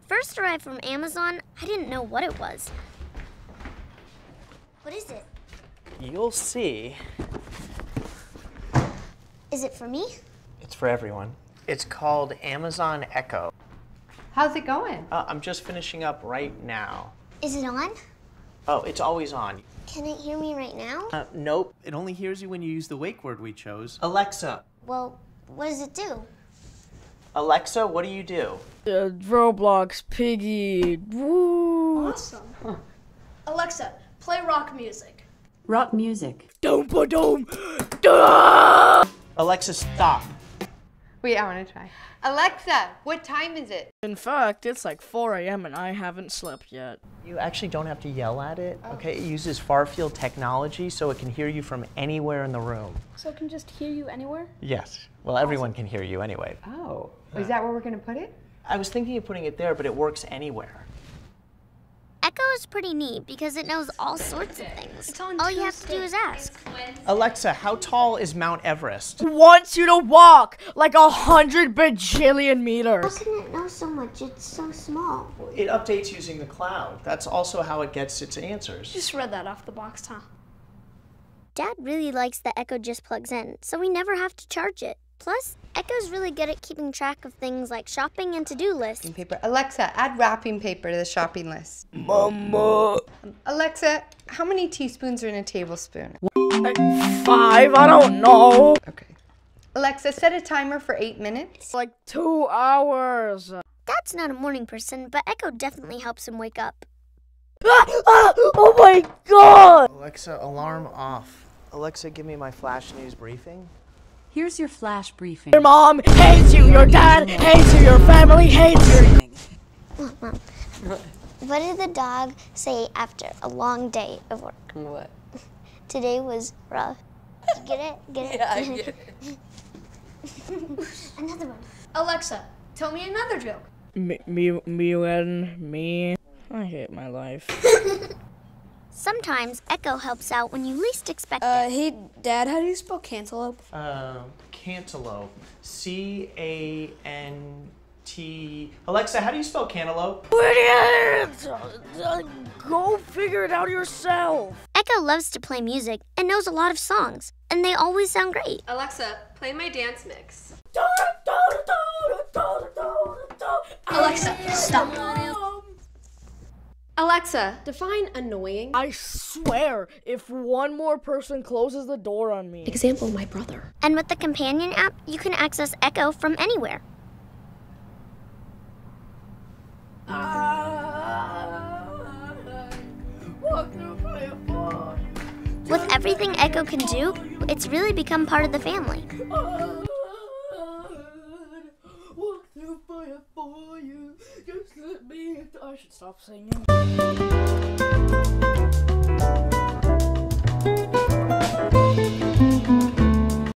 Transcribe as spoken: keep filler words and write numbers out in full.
it first arrived from Amazon, I didn't know what it was. What is it? You'll see. Is it for me? It's for everyone. It's called Amazon Echo. How's it going? Uh, I'm just finishing up right now. Is it on? Oh, it's always on. Can it hear me right now? Uh, nope. It only hears you when you use the wake word we chose. Alexa. Well, what does it do? Alexa, what do you do? Uh, Roblox Piggy. Woo! Awesome. Huh. Alexa, play rock music. Rock music. Dum ba dum. Alexa, stop. Wait, I want to try. Alexa, what time is it? In fact, it's like four A M and I haven't slept yet. You actually don't have to yell at it, oh. Okay? It uses far-field technology, so it can hear you from anywhere in the room. So it can just hear you anywhere? Yes. Well, awesome. Everyone can hear you anyway. Oh. Yeah. Is that where we're going to put it? I was thinking of putting it there, but it works anywhere. Echo is pretty neat because it knows all sorts of things. It's on all Tuesday. You have to do is ask. Alexa, how tall is Mount Everest? It wants you to walk like a hundred bajillion meters. How can it know so much? It's so small. Well, it updates using the cloud. That's also how it gets its answers. You just read that off the box, huh? Dad really likes that Echo just plugs in, so we never have to charge it. Plus, Echo's really good at keeping track of things like shopping and to-do lists. Paper. Alexa, add wrapping paper to the shopping list. Mama. Alexa, how many teaspoons are in a tablespoon? Five? I don't know. Okay. Alexa, set a timer for eight minutes. Like two hours. Dad's not a morning person, but Echo definitely helps him wake up. Ah, ah, oh my God! Alexa, alarm off. Alexa, give me my flash news briefing. Here's your flash briefing. Your mom hates you, your dad hates you, your family hates you. Look, Mom, what did the dog say after a long day of work? What? Today was rough. You get it? Get it? Yeah, I get it. Another one. Alexa, tell me another joke. Me, me, me, me. I hate my life. Sometimes Echo helps out when you least expect uh, it. Hey, Dad, how do you spell cantaloupe? Uh, cantaloupe. C A N T... Alexa, how do you spell cantaloupe? Go figure it out yourself! Echo loves to play music and knows a lot of songs, and they always sound great. Alexa, play my dance mix. Alexa, stop. Alexa, define annoying. I swear, if one more person closes the door on me. Example, my brother. And with the companion app, you can access Echo from anywhere. With everything Echo can do, it's really become part of the family. I should stop singing.